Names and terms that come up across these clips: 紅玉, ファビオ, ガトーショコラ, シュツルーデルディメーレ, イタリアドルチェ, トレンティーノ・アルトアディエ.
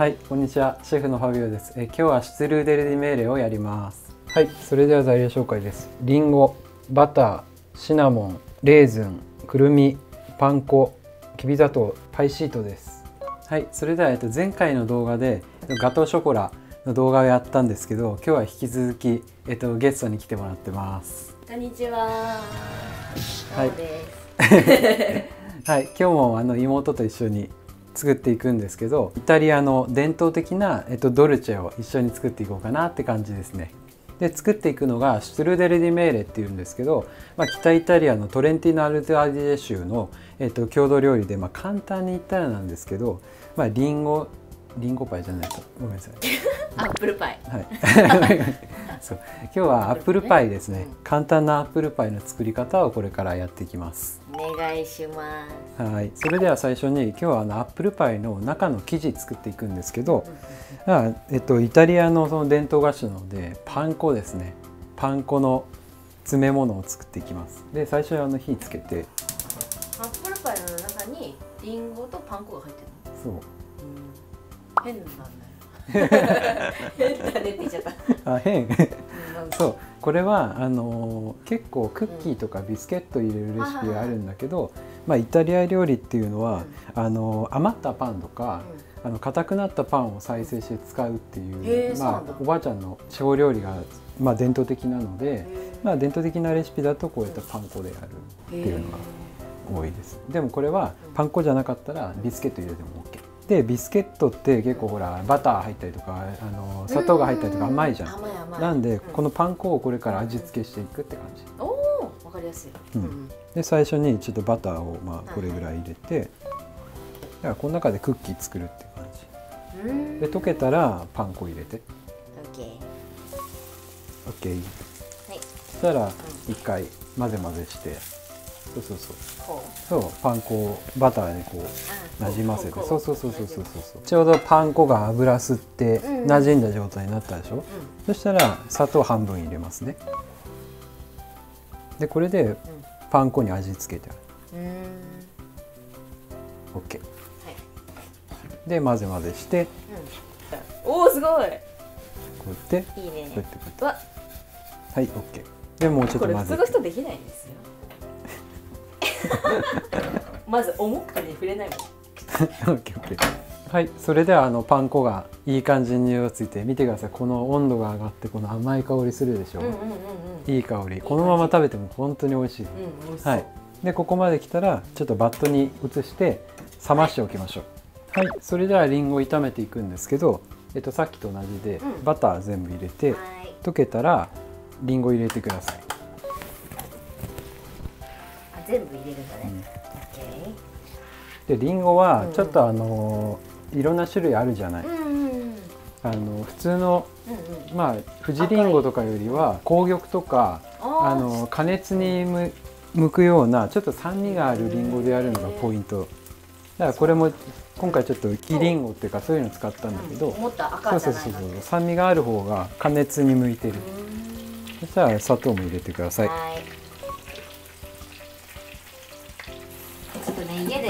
はい、こんにちは、シェフのファビオです。今日はシュツルーデルディメーレをやります。はい、それでは材料紹介です。りんご、バター、シナモン、レーズン、くるみ、パン粉、きび砂糖、パイシートです。はい、それでは前回の動画でガトーショコラの動画をやったんですけど、今日は引き続きゲストに来てもらってます。こんにちは、なおです。はい、今日も妹と一緒に作っていくんですけど、イタリアの伝統的な、ドルチェを一緒に作っていこうかなって感じですね。で、作っていくのがシュトゥルデルディメーレっていうんですけど、北イタリアのトレンティーノ・アルトアディエ州の、郷土料理で、簡単に言ったらなんですけど、リンゴパイじゃないとごめんなさい。アップルパイ。はい。そう、今日はアップルパイですね。簡単なアップルパイの作り方をこれからやっていきます。お願いします。はい。それでは最初に今日はアップルパイの中の生地作っていくんですけど、イタリアのその伝統菓子なのでパン粉ですね。パン粉の詰め物を作っていきます。で、最初に火つけて。アップルパイの中にリンゴとパン粉が入ってるの？そう。変なんだよ。変だねって言っちゃった。あ、変。そう、これは結構クッキーとかビスケット入れるレシピがあるんだけど、イタリア料理っていうのは、余ったパンとか、硬くなったパンを再生して使うっていう、おばあちゃんの地方料理が伝統的なので、伝統的なレシピだとこういったパン粉でやるっていうのが多いです。でもこれはパン粉じゃなかったらビスケット入れても OK。でビスケットって結構ほらバター入ったりとか砂糖が入ったりとか甘いじゃん。なんでこのパン粉をこれから味付けしていくって感じ。おお、分かりやすい。で最初にちょっとバターをこれぐらい入れて、だからこの中でクッキー作るって感じ。で溶けたらパン粉入れて。オッケー。オッケー。はい。そしたら一回混ぜ混ぜして。そう、パン粉をバターにこうなじませて、そうちょうどパン粉が油吸ってなじんだ状態になったでしょ。そしたら砂糖半分入れますね。でこれでパン粉に味付けてある。OK で混ぜ混ぜして、おおすごい、こうやっていいね、こうやってこうやって、はい OK でもうちょっと混ぜて、これ普通の人できないんですよ。まず重くに触れないもん。はい、それではパン粉がいい感じに色がついて、見てください。この温度が上がってこの甘い香りするでしょ。いい香り。このまま食べても本当に美味しい。はい。でここまで来たらちょっとバットに移して冷ましておきましょう。はい。それではりんごを炒めていくんですけど、さっきと同じでバター全部入れて、溶けたらりんご入れてください。全部入れるんだね。でりんごはちょっといろんな種類あるじゃない。普通の富士りんごとかよりは紅玉とか加熱に向くようなちょっと酸味があるりんごでやるのがポイント。だからこれも今回ちょっと黄りんごっていうかそういうの使ったんだけど、酸味がある方が加熱に向いてる。そしたら砂糖も入れてください。家で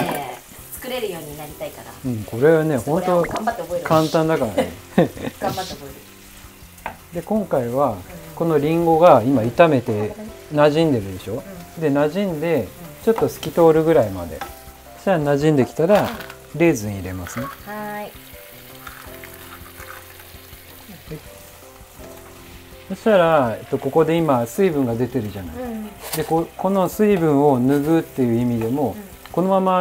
作れるようになりたいから。これはね、本当簡単だからね。頑張って覚える。で、今回はこのりんごが今炒めて馴染んでるでしょ。で、馴染んでちょっと透き通るぐらいまで。そしたら馴染んできたらレーズン入れますね。はい。そしたらここで今水分が出てるじゃない。で、この水分を拭うっていう意味でも。このまま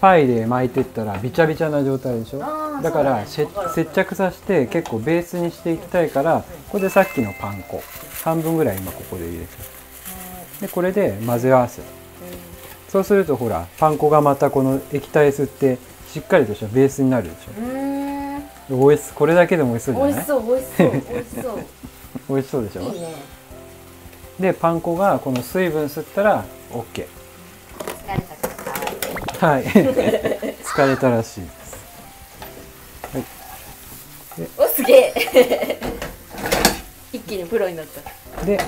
パイで巻いていったらびちゃびちゃな状態でしょ。だから接着させて結構ベースにしていきたいから、ここでさっきのパン粉半分ぐらい今ここで入れて、でこれで混ぜ合わせる。そうするとほらパン粉がまたこの液体吸ってしっかりとしたベースになるでしょ。おいしそう。これだけでもおいしそうじゃない？おいしそうおいしそうおいしそうでしょ。いいね。でパン粉がこの水分吸ったら OK。 疲れた。はい、疲れたらしいです。はい、お、すげえ。一気にプロになった。で、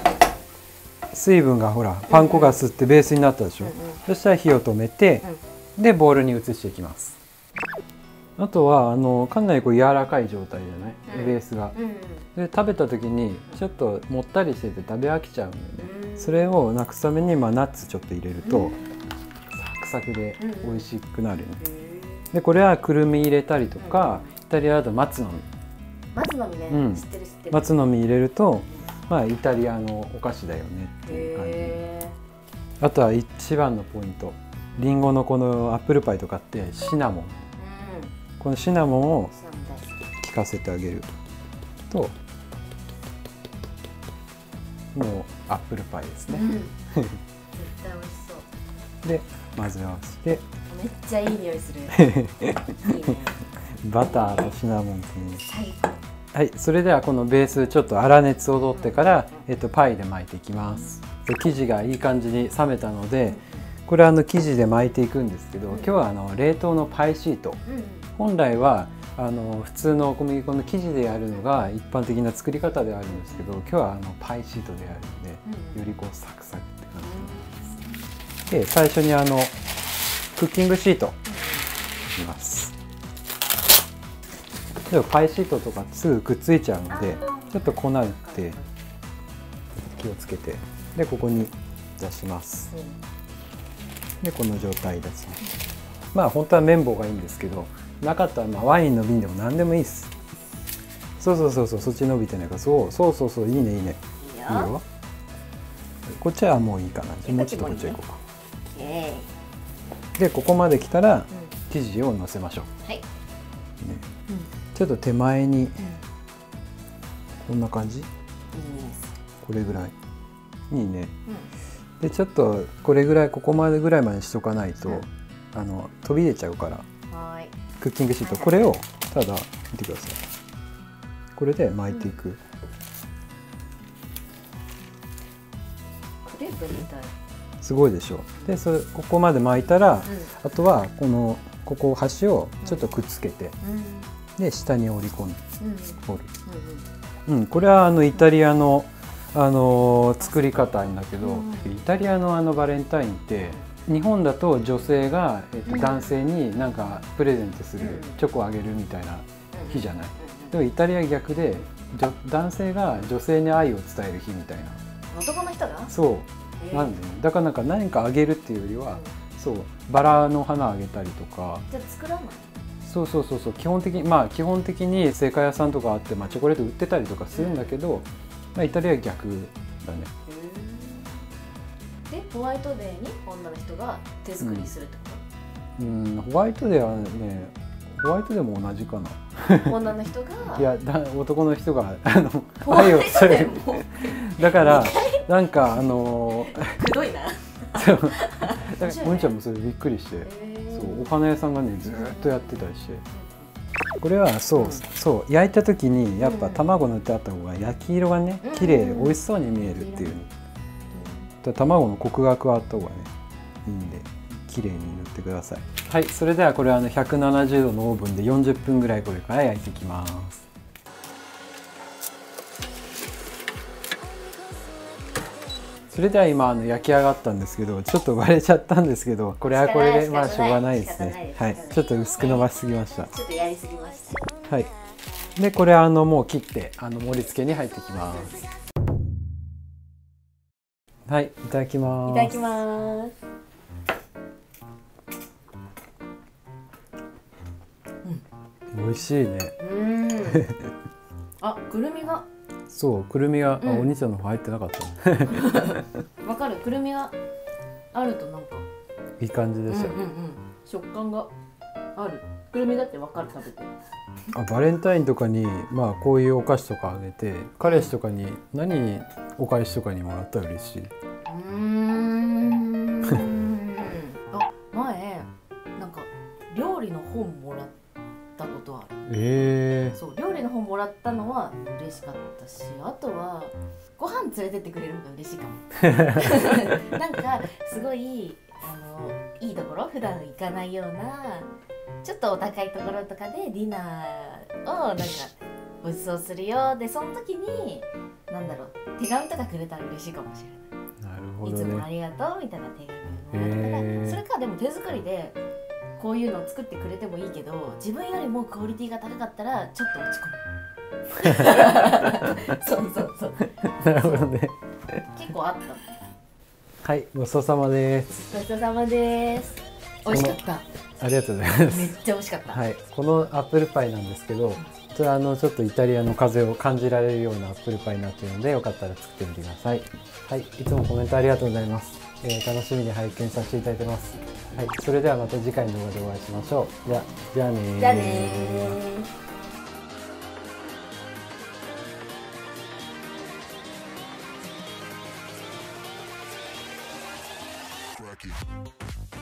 水分がほら、パン粉が吸ってベースになったでしょ。そしたら火を止めて、で、ボウルに移していきます。あとはかなりこう柔らかい状態じゃない、ベースが。で食べた時にちょっともったりしてて食べ飽きちゃうんだよね。それをなくすために、まあ、ナッツちょっと入れるとサクサクで美味しくなるよね。でこれはくるみ入れたりとか、イタリアだと松の実。松の実ね、知ってる知ってる。松の実入れると、まあ、イタリアのお菓子だよねっていう感じ。あとは一番のポイント、りんごのこのアップルパイとかってシナモン、このシナモンを効かせてあげるともうアップルパイですね。絶対美味しそう。で混ぜ合わせて。めっちゃいい匂いする。バターとシナモンですね。はい、それではこのベースちょっと粗熱を取ってからパイで巻いていきます。生地がいい感じに冷めたので、これ生地で巻いていくんですけど、今日は冷凍のパイシート。本来は普通の小麦粉の生地でやるのが一般的な作り方ではあるんですけど、今日はパイシートでやるのでよりこうサクサクって感じで、最初にクッキングシートいきます。でもパイシートとかすぐくっついちゃうので、ちょっと粉打って気をつけて、でここに出します。でこの状態ですね。まあ本当は綿棒がいいんですけど、なかったらまあワインの瓶でも何でもいいです。そうそうそうそう、そっち伸びてないから。そうそうそうそう、いいねいいね、いいよ。こっちはもういいかな。もうちょっとこっちへ行こうか。でここまで来たら生地をのせましょう。はい、ちょっと手前にこんな感じ、これぐらいいいね。でちょっとこれぐらい、ここまでぐらいまでしとかないと飛び出ちゃうから。クッキングシート、これをただ見てください。これで巻いていく。クレープみたい。すごいでしょ。で、それここまで巻いたら、あとはここ端をちょっとくっつけて、で下に折り込んで折る。これはイタリアの作り方なんだけど、イタリアのバレンタインって。日本だと女性が男性になんかプレゼントする、チョコをあげるみたいな日じゃない。でもイタリア逆で男性が女性に愛を伝える日みたいな。男の人がそうなんで、だからなんか何かあげるっていうよりは、そうバラの花あげたりとか。じゃ作らない。そうそうそうそう、基本的に製菓屋さんとかあって、まあ、チョコレート売ってたりとかするんだけど、まあ、イタリア逆だね。ホワイトデーに女の人が手作りするってこと？ホワイトデーはね、ホワイトデーも同じかな。女の人がいや男の人が愛をする。だからなんかくどいな。もんちゃんもそれびっくりして、そうお花屋さんがねずっとやってたりして、これはそうそう焼いた時にやっぱ卵塗ってあった方が焼き色がね綺麗、美味しそうに見えるっていう。卵のコクが加わった方がねいいんで、綺麗に塗ってください。はい、それではこれ170度のオーブンで40分ぐらいこれから焼いていきます。それでは今焼き上がったんですけど、ちょっと割れちゃったんですけど、これはこれでまあしょうがないですね。はい、ちょっと薄く伸ばしすぎました。ちょっとやりすぎました。はい、でこれもう切って盛り付けに入っていきます。はい、いただきます。いただきます。美味しいね。あ、くるみが。そう、くるみが、お兄ちゃんの方入ってなかった。わかる、くるみがあるとなんか。いい感じでしたよ。食感がある。くるみだってわかる、食べて。バレンタインとかに、まあ、こういうお菓子とかあげて、彼氏とかに、何。お返しとかにもらったら嬉しい。あ、前なんか料理の本もらったことある。そう、料理の本もらったのは嬉しかったし、あとはご飯連れてってくれるのが嬉しいかも。なんかすごいいいところ、普段行かないようなちょっとお高いところとかでディナーをなんかごちそうするよ。でその時になんだろう、手紙とかくれたら嬉しいかもしれない。なるほどね。いつもありがとうみたいな手紙をもらったら、それかでも手作りでこういうのを作ってくれてもいいけど、自分よりもクオリティが高かったらちょっと落ち込む。そうそうそう。なるほどね。結構あった。はい、ごちそうさまです。ごちそうさまです。美味しかった。ありがとうございます。めっちゃ美味しかった。はい、このアップルパイなんですけど、それはちょっとイタリアの風を感じられるようなアップルパイになっているので、よかったら作ってみてください。はい、いつもコメントありがとうございます。楽しみに拝見させていただいてます。はい、それではまた次回の動画でお会いしましょう。じゃあねー。じゃあねー。Thank you.